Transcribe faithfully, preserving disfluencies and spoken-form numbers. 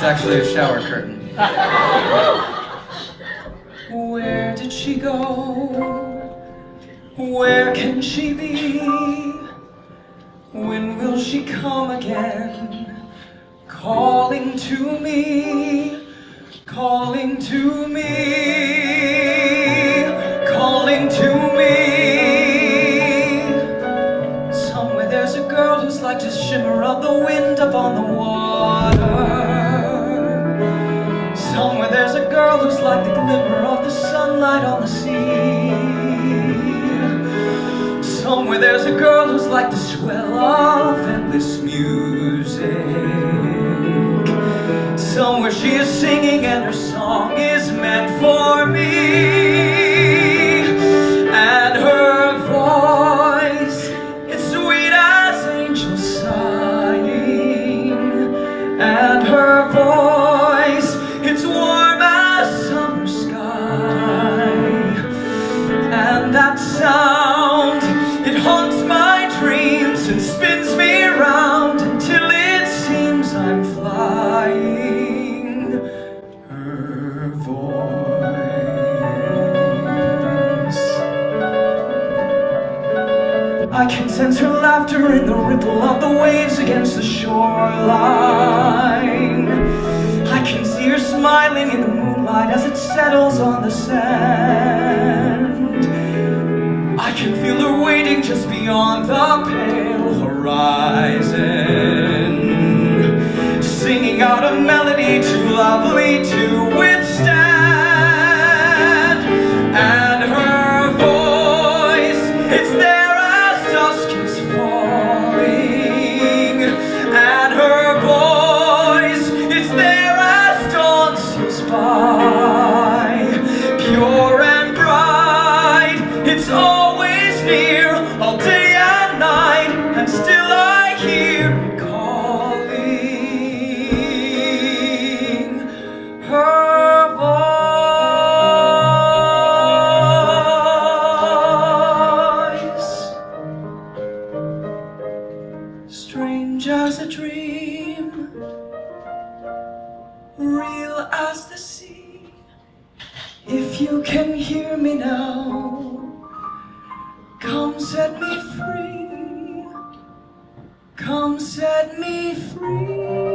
It's actually a shower curtain. Where did she go? Where can she be? When will she come again? Calling to me, calling to me, calling to me. Somewhere there's a girl who's like the shimmer of the wind upon the water. Somewhere there's a girl who's like the glimmer of the sunlight on the sea. Somewhere there's a girl who's like the swell of endless music. Somewhere she is singing and her song is meant for me. And her voice is sweet as angels sighing. And her voice, it's warm as summer sky. And that sound, it haunts my dreams and spins me round until it seems I'm flying. Her voice. I can sense her laughter in the ripple of the waves against the shoreline. I can see her smiling in the moonlight as it settles on the sand. I can feel her waiting just beyond the pale horizon, singing out a melody too lovely to withstand. And her voice, it's there as dusk is falling. And her voice, it's there as dawn slips by, pure and bright. It's all all day and night, and still I hear it calling. Her voice, strange as a dream, real as the sea. If you can hear me now, come set me free, come set me free.